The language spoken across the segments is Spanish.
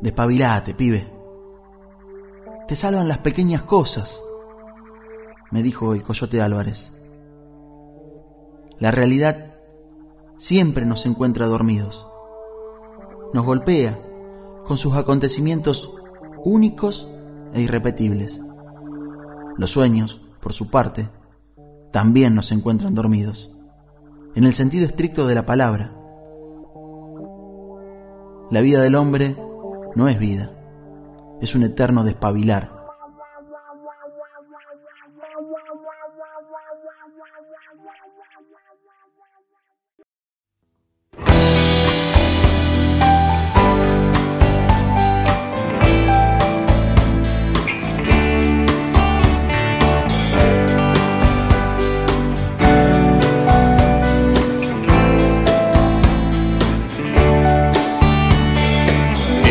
Despabilate, pibe. Te salvan las pequeñas cosas, me dijo el Coyote Álvarez. La realidad siempre nos encuentra dormidos. Nos golpea con sus acontecimientos únicos e irrepetibles. Los sueños, por su parte, también nos encuentran dormidos, en el sentido estricto de la palabra. La vida del hombre no es vida, es un eterno despabilar.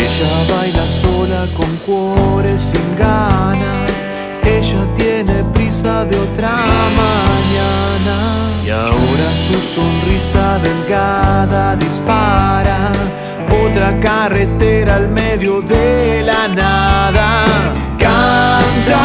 Ella baila sola con cuores sin ganas. Ella tiene prisa de otra mañana. Y ahora su sonrisa delgada dispara otra carretera al medio de la nada. Canta,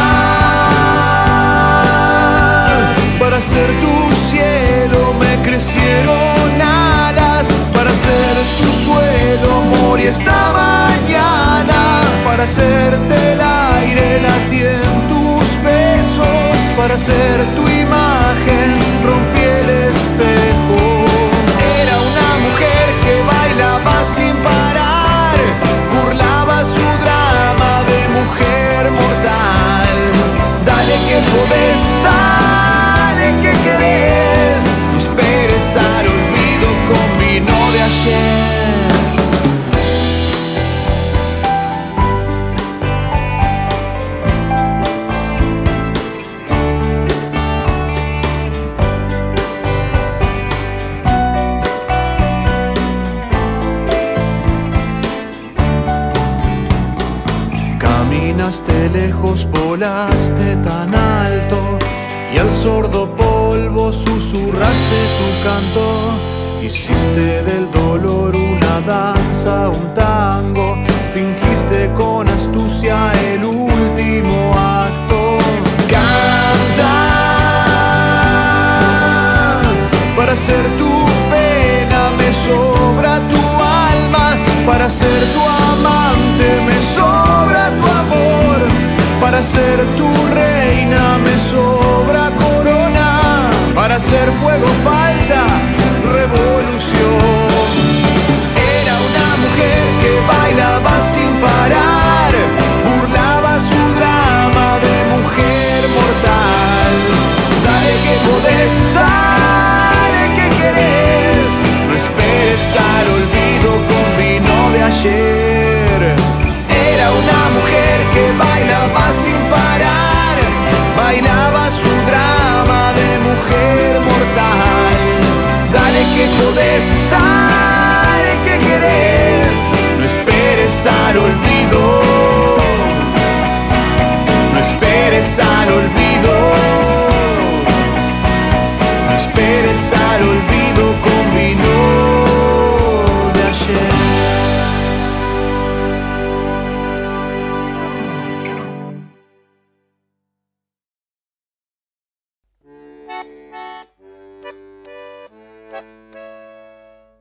para ser tu cielo me crecieron alas, para ser tu suelo morí esta mañana, para hacerte el aire latir en tus besos, para ser tu imagen rompí el espejo. Era una mujer que bailaba sin parar, burlaba su drama de mujer mortal. Dale que podés, dale que querés, Luis Pérez al olvido con vino de ayer. Caminaste lejos, volaste tan alto y al sordo polvo susurraste tu canto. Hiciste del dolor una danza, un tango, fingiste con astucia el último acto. Canta, para ser tu pena me sobra tu alma, para ser tu amante me sobra tu amor, para ser tu reina me sobra corona, para ser fuego falta revolución. Era una mujer que bailaba sin parar, burlaba su drama de mujer mortal. Dale que podés, dale que querés, no esperes al olvido con vino de ayer. Era una mujer que bailaba sin parar, bailaba su drama de mujer mortal. Dale que podés, dale que querés, no esperes al olvido, no esperes al olvido, no esperes al olvido con vino de ayer.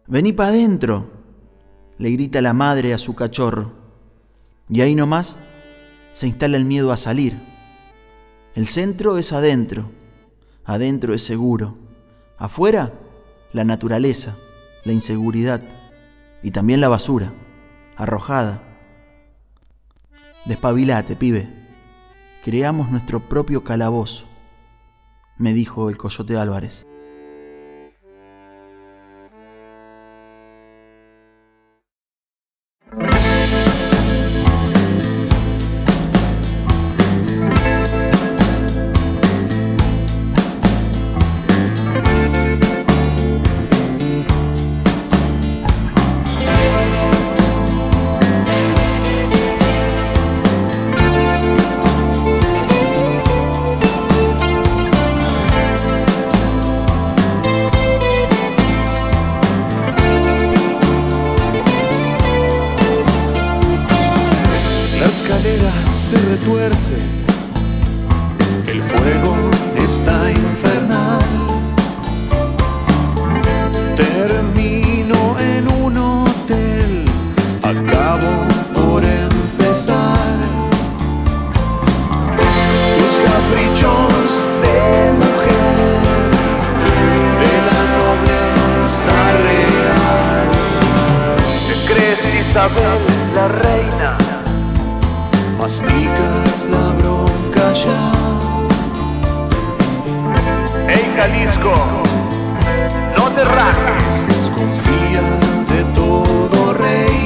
Vení pa' adentro, le grita la madre a su cachorro. Y ahí nomás se instala el miedo a salir. El centro es adentro, adentro es seguro. Afuera, la naturaleza, la inseguridad y también la basura, arrojada. Despabilate, pibe, creamos nuestro propio calabozo, me dijo el Coyote Álvarez. se retuerce, el fuego está infernal. Termino en un hotel, acabo por empezar. Tus caprichos de mujer, de la nobleza real, te crees Isabel la reina, masticas la bronca ya. En Jalisco, no te rajes, desconfía de todo rey.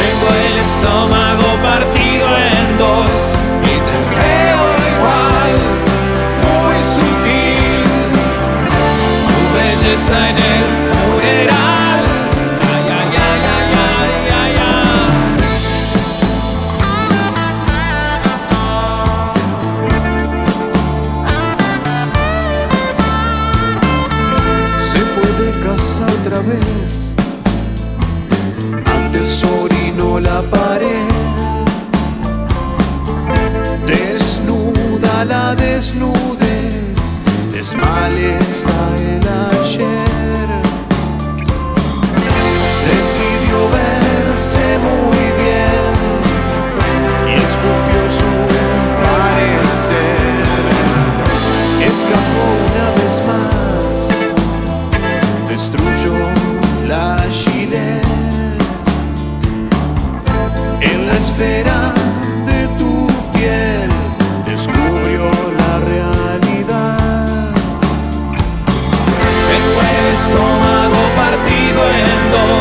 Tengo el estómago partido en dos y te veo igual, muy sutil, tu belleza en el funeral. Otra vez, antes orinó la pared, desnuda la desnudez, desmales a el ayer. Decidió verse muy bien y escupió su parecer. Escapó una vez más, destruyó la Gillette. En la esfera de tu piel descubrió la realidad. Tengo el estómago partido en dos.